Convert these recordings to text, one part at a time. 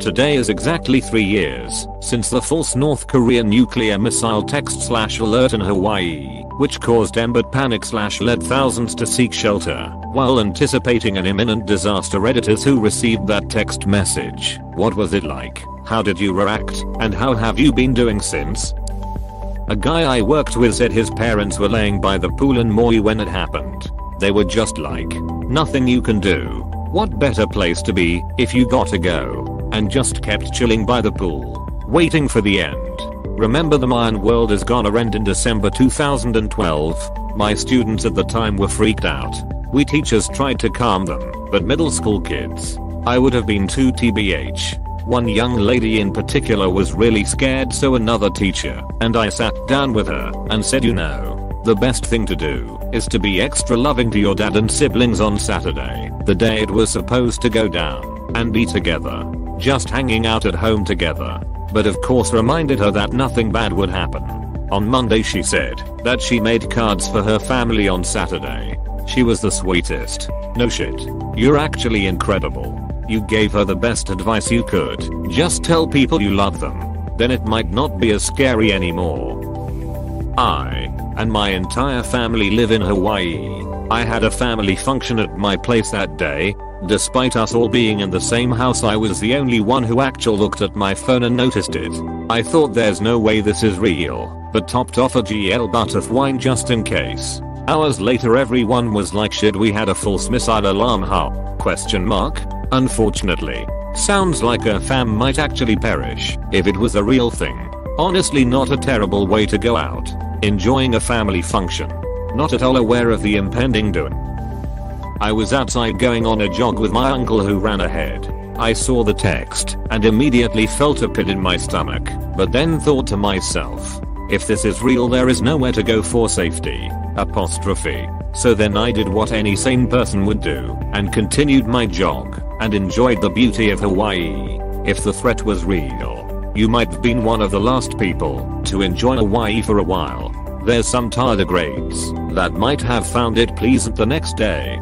Today is exactly 3 years since the false North Korean nuclear missile text/alert in Hawaii, which caused embat panic/led thousands to seek shelter while anticipating an imminent disaster. Editors who received that text message, what was it like? How did you react? And how have you been doing since? A guy I worked with said his parents were laying by the pool in Maui when it happened. They were just like, nothing you can do. What better place to be if you gotta go? And just kept chilling by the pool, waiting for the end. Remember, the Mayan world is gonna end in December 2012. My students at the time were freaked out. We teachers tried to calm them, but middle school kids, I would have been too TBH. One young lady in particular was really scared, so another teacher and I sat down with her and said, you know, the best thing to do is to be extra loving to your dad and siblings on Saturday, the day it was supposed to go down, and be together, just hanging out at home together. But of course reminded her that nothing bad would happen. On Monday she said that she made cards for her family on Saturday. She was the sweetest. No shit. You're actually incredible. You gave her the best advice you could. Just tell people you love them. Then it might not be as scary anymore. I and my entire family live in Hawaii. I had a family function at my place that day. Despite us all being in the same house, I was the only one who actually looked at my phone and noticed it. I thought there's no way this is real, but topped off a GL butt of wine just in case. Hours later everyone was like, shit, we had a false missile alarm, huh? Unfortunately, sounds like our fam might actually perish if it was a real thing. Honestly, not a terrible way to go out. Enjoying a family function. Not at all aware of the impending doom. I was outside going on a jog with my uncle who ran ahead. I saw the text and immediately felt a pit in my stomach, but then thought to myself, if this is real there is nowhere to go for safety. So then I did what any sane person would do and continued my jog and enjoyed the beauty of Hawaii. If the threat was real, you might have been one of the last people to enjoy Hawaii for a while. There's some tardigrades that might have found it pleasant the next day.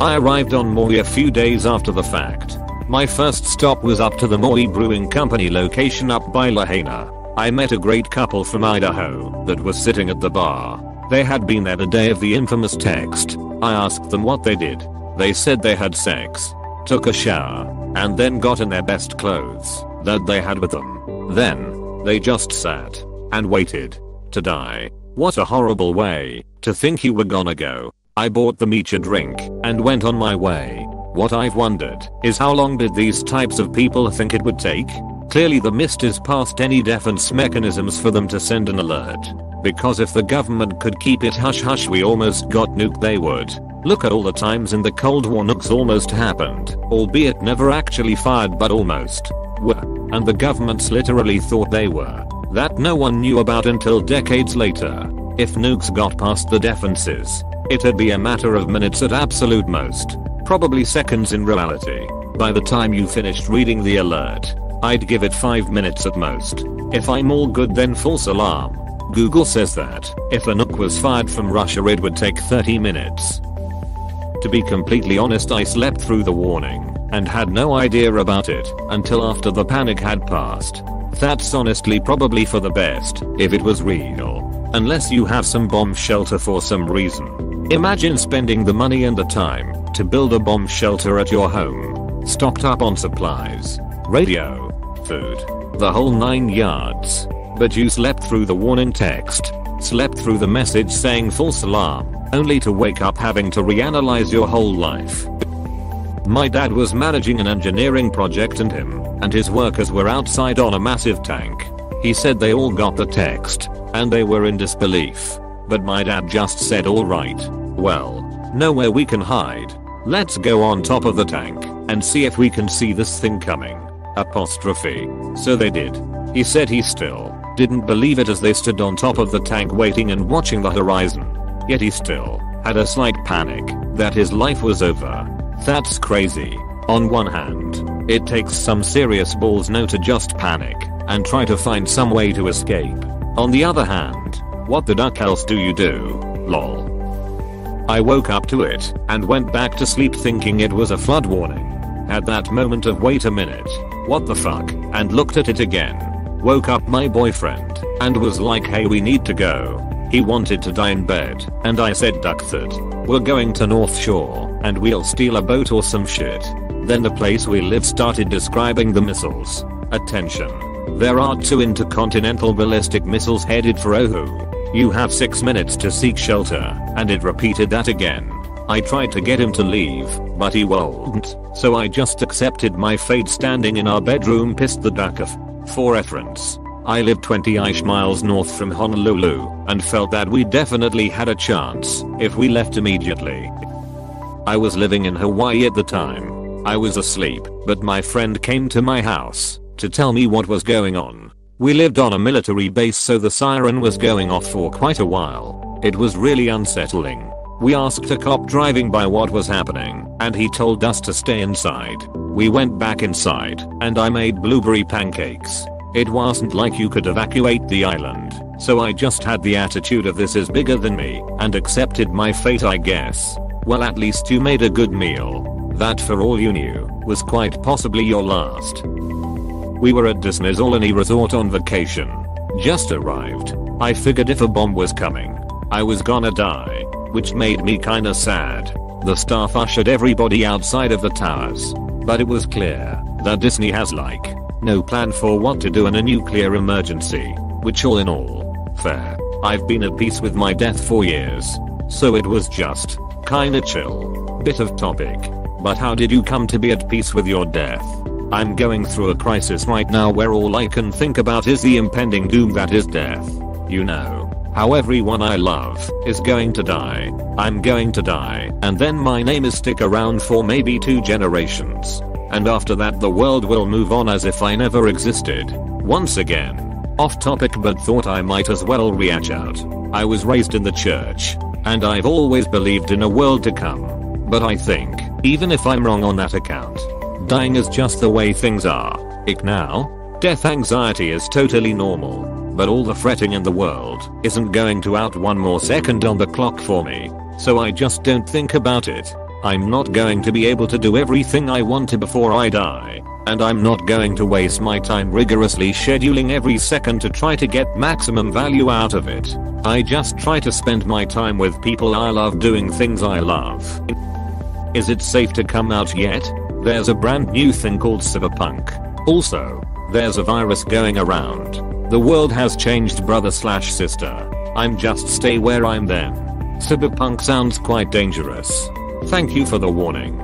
I arrived on Maui a few days after the fact. My first stop was up to the Maui Brewing Company location up by Lahaina. I met a great couple from Idaho that was sitting at the bar. They had been there the day of the infamous text. I asked them what they did. They said they had sex, took a shower, and then got in their best clothes that they had with them. Then they just sat and waited to die. What a horrible way to think you were gonna go. I bought them each a drink and went on my way. What I've wondered is how long did these types of people think it would take? Clearly the mist is past any defense mechanisms for them to send an alert. Because if the government could keep it hush-hush, we almost got nuked, they would. Look at all the times in the Cold War nukes almost happened, albeit never actually fired, but almost were. And the governments literally thought they were. That no one knew about until decades later. If nukes got past the defenses, it'd be a matter of minutes at absolute most. Probably seconds in reality. By the time you finished reading the alert, I'd give it 5 minutes at most. If I'm all good, then false alarm. Google says that if a nuke was fired from Russia it would take 30 minutes. To be completely honest, I slept through the warning and had no idea about it until after the panic had passed. That's honestly probably for the best if it was real. Unless you have some bomb shelter for some reason. Imagine spending the money and the time to build a bomb shelter at your home. Stocked up on supplies, radio, food, the whole 9 yards. But you slept through the warning text, slept through the message saying false alarm, only to wake up having to reanalyze your whole life. My dad was managing an engineering project and him and his workers were outside on a massive tank. He said they all got the text and they were in disbelief. But my dad just said, alright, well, nowhere we can hide. Let's go on top of the tank and see if we can see this thing coming. So they did. He said he still didn't believe it as they stood on top of the tank waiting and watching the horizon. Yet he still had a slight panic that his life was over. That's crazy. On one hand, it takes some serious balls to just panic and try to find some way to escape. On the other hand, what the duck else do you do? Lol. I woke up to it and went back to sleep thinking it was a flood warning. At that moment of wait a minute, what the fuck, and looked at it again. Woke up my boyfriend, and was like, hey, we need to go. He wanted to die in bed, and I said duck that. We're going to North Shore, and we'll steal a boat or some shit. Then the place we live started describing the missiles. Attention. There are 2 intercontinental ballistic missiles headed for Oahu. You have 6 minutes to seek shelter, and it repeated that again. I tried to get him to leave, but he wouldn't, so I just accepted my fate standing in our bedroom pissed the duck off. For reference, I live 20-ish miles north from Honolulu, and felt that we definitely had a chance if we left immediately. I was living in Hawaii at the time. I was asleep, but my friend came to my house to tell me what was going on. We lived on a military base, so the siren was going off for quite a while. It was really unsettling. We asked a cop driving by what was happening, and he told us to stay inside. We went back inside, and I made blueberry pancakes. It wasn't like you could evacuate the island, so I just had the attitude of this is bigger than me, and accepted my fate, I guess. Well, at least you made a good meal. That, for all you knew, was quite possibly your last. We were at Disney's Aulani Resort on vacation. Just arrived. I figured if a bomb was coming, I was gonna die, which made me kinda sad. The staff ushered everybody outside of the towers, but it was clear that Disney has like no plan for what to do in a nuclear emergency, which all in all, fair. I've been at peace with my death for years, so it was just kinda chill. Bit of topic, but how did you come to be at peace with your death? I'm going through a crisis right now where all I can think about is the impending doom that is death. You know, how everyone I love is going to die. I'm going to die, and then my name is stick around for maybe 2 generations. And after that the world will move on as if I never existed. Once again, off topic, but thought I might as well reach out. I was raised in the church, and I've always believed in a world to come. But I think, even if I'm wrong on that account, dying is just the way things are. Ick now. Death anxiety is totally normal, but all the fretting in the world isn't going to out 1 more second on the clock for me, so I just don't think about it. I'm not going to be able to do everything I want to before I die, and I'm not going to waste my time rigorously scheduling every second to try to get maximum value out of it. I just try to spend my time with people I love doing things I love. Is it safe to come out yet? There's a brand new thing called Cyberpunk. Also, there's a virus going around. The world has changed, brother/sister. I'm just stay where I'm then. Cyberpunk sounds quite dangerous. Thank you for the warning.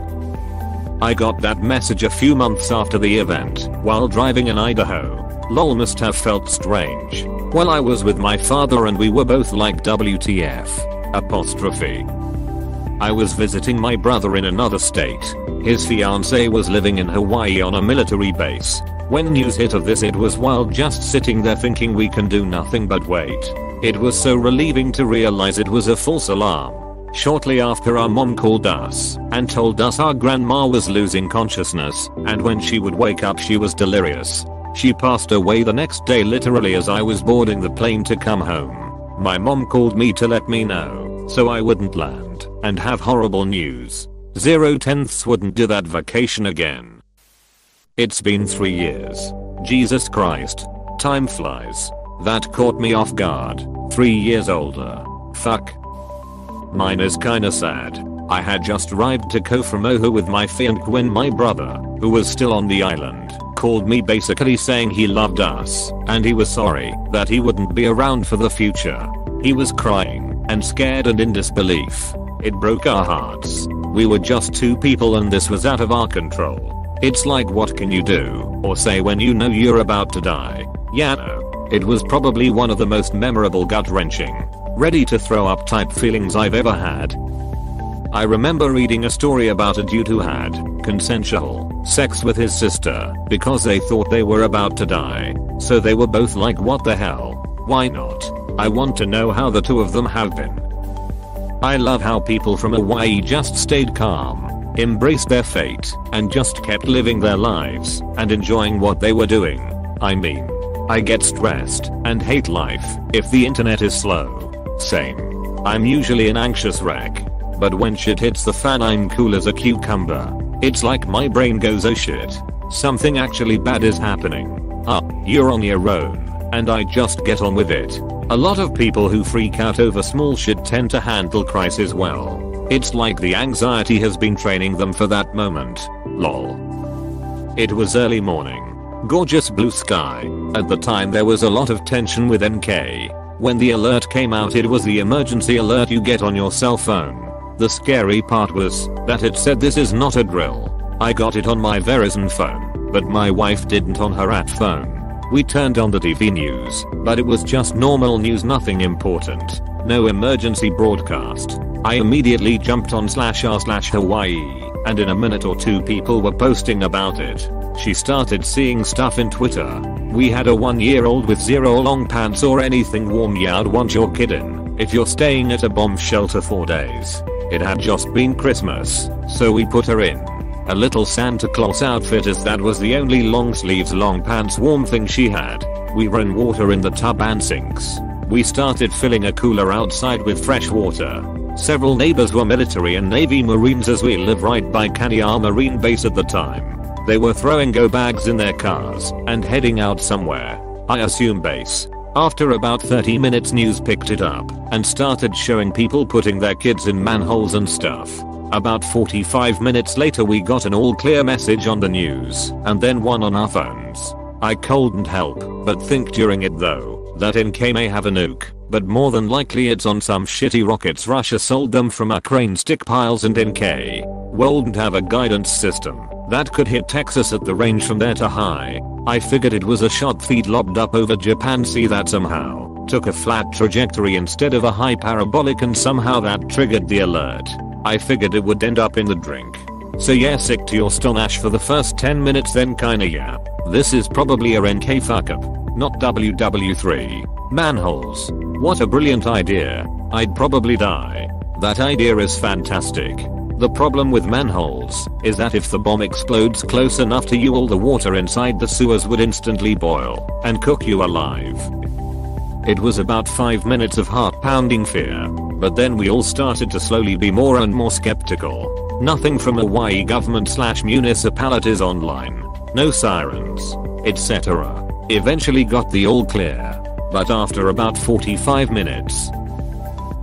I got that message a few months after the event while driving in Idaho. Lol, must have felt strange. Well, I was with my father and we were both like WTF. Apostrophe. I was visiting my brother in another state. His fiance was living in Hawaii on a military base. When news hit of this, it was wild just sitting there thinking we can do nothing but wait. It was so relieving to realize it was a false alarm. Shortly after, our mom called us and told us our grandma was losing consciousness, and when she would wake up she was delirious. She passed away the next day literally as I was boarding the plane to come home. My mom called me to let me know so I wouldn't land and have horrible news. 0/10 wouldn't do that vacation again. It's been 3 years. Jesus Christ. Time flies. That caught me off guard. 3 years older. Fuck. Mine is kinda sad. I had just arrived to Ko from Oahu with my fiancé when my brother, who was still on the island, called me basically saying he loved us and he was sorry that he wouldn't be around for the future. He was crying and scared and in disbelief. It broke our hearts. We were just 2 people and this was out of our control. It's like, what can you do or say when you know you're about to die? Yeah, no. It was probably one of the most memorable, gut-wrenching, ready to throw up type feelings I've ever had. I remember reading a story about a dude who had consensual sex with his sister because they thought they were about to die. So they were both like, what the hell? Why not? I want to know how the 2 of them have been. I love how people from Hawaii just stayed calm, embraced their fate, and just kept living their lives and enjoying what they were doing. I mean, I get stressed and hate life if the internet is slow. Same. I'm usually an anxious wreck, but when shit hits the fan I'm cool as a cucumber. It's like my brain goes, oh shit, Something actually bad is happening. You're on your own, and I just get on with it. A lot of people who freak out over small shit tend to handle crises well. It's like the anxiety has been training them for that moment. Lol. It was early morning. Gorgeous blue sky. At the time there was a lot of tension with NK. When the alert came out it was the emergency alert you get on your cell phone. The scary part was that it said this is not a drill. I got it on my Verizon phone, but my wife didn't on her at phone. We turned on the TV news, but it was just normal news, nothing important. No emergency broadcast. I immediately jumped on r/Hawaii, and in a minute or two people were posting about it. She started seeing stuff in Twitter. We had a 1-year-old with zero long pants or anything warm. You'd want your kid in if you're staying at a bomb shelter for days. It had just been Christmas, so we put her in a little Santa Claus outfit as that was the only long sleeves, long pants, warm thing she had. We ran water in the tub and sinks. We started filling a cooler outside with fresh water. Several neighbors were military and Navy Marines as we live right by Kaneohe Marine Base at the time. They were throwing go bags in their cars and heading out somewhere. I assume base. After about 30 minutes news picked it up and started showing people putting their kids in manholes and stuff. About 45 minutes later we got an all clear message on the news and then one on our phones. I couldn't help but think during it though that NK may have a nuke, but more than likely it's on some shitty rockets Russia sold them from Ukraine stick piles, and NK wouldn't have a guidance system that could hit Texas at the range from there to high. I figured it was a shot feed lobbed up over Japan Sea that somehow took a flat trajectory instead of a high parabolic, and somehow that triggered the alert. I figured it would end up in the drink. So yeah, sick to your stomach for the first 10 minutes then kinda yeah. This is probably a NK fuck up. Not WW3. Manholes. What a brilliant idea. I'd probably die. That idea is fantastic. The problem with manholes is that if the bomb explodes close enough to you, all the water inside the sewers would instantly boil and cook you alive. It was about 5 minutes of heart-pounding fear, but then we all started to slowly be more and more skeptical. Nothing from Hawaii government/municipalities online. No sirens, etc. Eventually got the all clear, but after about 45 minutes.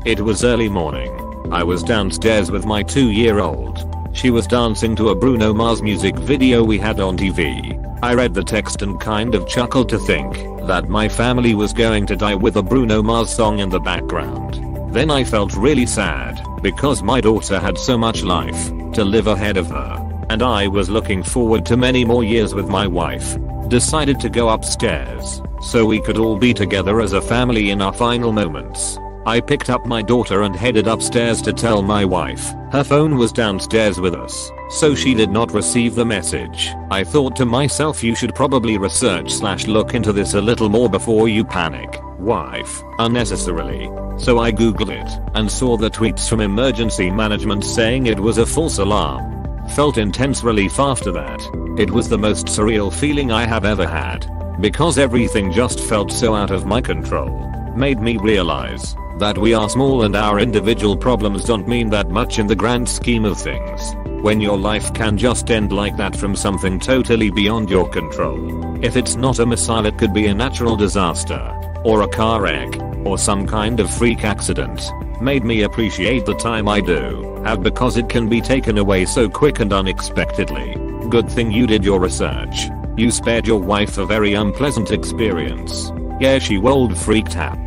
It was early morning. I was downstairs with my 2-year-old. She was dancing to a Bruno Mars music video we had on TV. I read the text and kind of chuckled to think that my family was going to die with a Bruno Mars song in the background. Then I felt really sad because my daughter had so much life to live ahead of her, and I was looking forward to many more years with my wife. Decided to go upstairs so we could all be together as a family in our final moments. I picked up my daughter and headed upstairs to tell my wife. Her phone was downstairs with us, so she did not receive the message. I thought to myself, you should probably research/look into this a little more before you panic, wife, unnecessarily. So I googled it and saw the tweets from emergency management saying it was a false alarm. Felt intense relief after that. It was the most surreal feeling I have ever had, because everything just felt so out of my control. Made me realize that we are small and our individual problems don't mean that much in the grand scheme of things, when your life can just end like that from something totally beyond your control. If it's not a missile, it could be a natural disaster, or a car wreck, or some kind of freak accident. Made me appreciate the time I do have, because it can be taken away so quick and unexpectedly. Good thing you did your research. You spared your wife a very unpleasant experience. Yeah, she wold freaked out.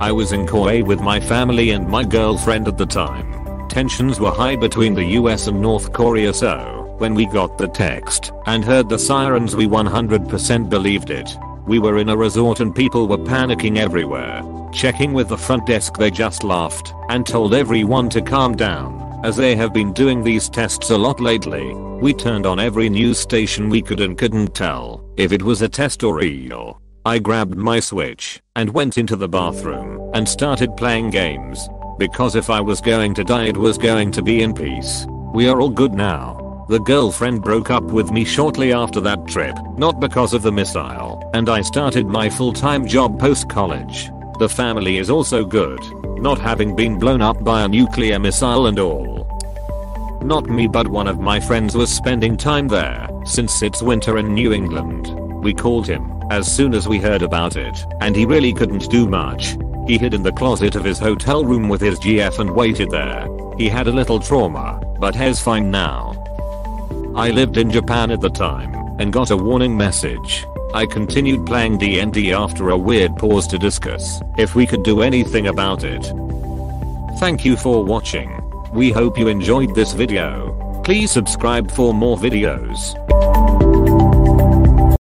I was in Kauai with my family and my girlfriend at the time. Tensions were high between the US and North Korea, so when we got the text and heard the sirens we 100% believed it. We were in a resort and people were panicking everywhere. Checking with the front desk, they just laughed and told everyone to calm down, as they have been doing these tests a lot lately. We turned on every news station we could and couldn't tell if it was a test or real. I grabbed my Switch and went into the bathroom and started playing games, because if I was going to die, it was going to be in peace. We are all good now. The girlfriend broke up with me shortly after that trip, not because of the missile, and I started my full-time job post-college. The family is also good, not having been blown up by a nuclear missile and all. Not me, but one of my friends was spending time there, Since it's winter in New England, we called him as soon as we heard about it, and he really couldn't do much. He hid in the closet of his hotel room with his GF and waited there. He had a little trauma, but he's fine now. I lived in Japan at the time and got a warning message. I continued playing D&D after a weird pause to discuss if we could do anything about it. Thank you for watching. We hope you enjoyed this video. Please subscribe for more videos.